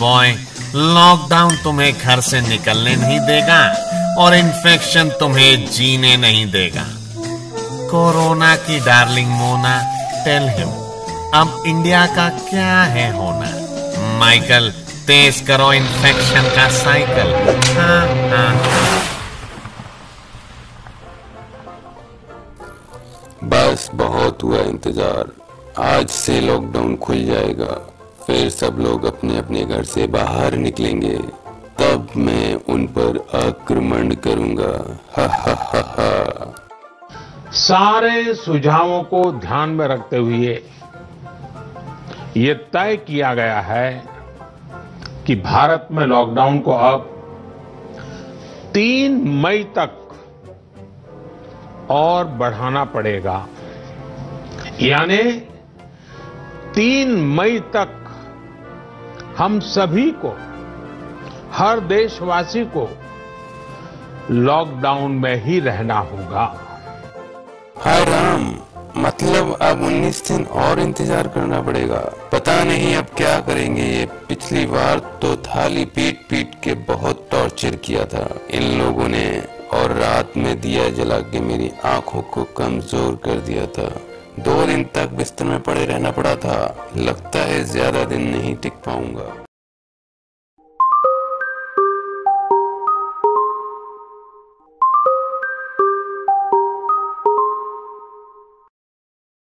Boy, lockdown तुम्हें घर से निकलने नहीं देगा और इन्फेक्शन तुम्हें जीने नहीं देगा। कोरोना की डार्लिंग मोना, टेल हिम अब इंडिया का क्या है होना। माइकल, तेज करो इन्फेक्शन का साइकिल। हाँ। बस बहुत हुआ इंतजार, आज से लॉकडाउन खुल जाएगा, फिर सब लोग अपने अपने घर से बाहर निकलेंगे, तब मैं उन पर आक्रमण करूंगा। हा हा हा हा। सारे सुझावों को ध्यान में रखते हुए ये तय किया गया है कि भारत में लॉकडाउन को अब 3 मई तक और बढ़ाना पड़ेगा, यानी 3 मई तक हम सभी को, हर देशवासी को लॉकडाउन में ही रहना होगा। हाय राम, मतलब अब 19 दिन और इंतजार करना पड़ेगा। पता नहीं अब क्या करेंगे। ये पिछली बार तो थाली पीट पीट के बहुत टॉर्चर किया था इन लोगों ने, और रात में दिया जला के मेरी आंखों को कमजोर कर दिया था। 2 दिन तक बिस्तर में पड़े रहना पड़ा था। लगता है ज्यादा दिन नहीं टिक पाऊंगा।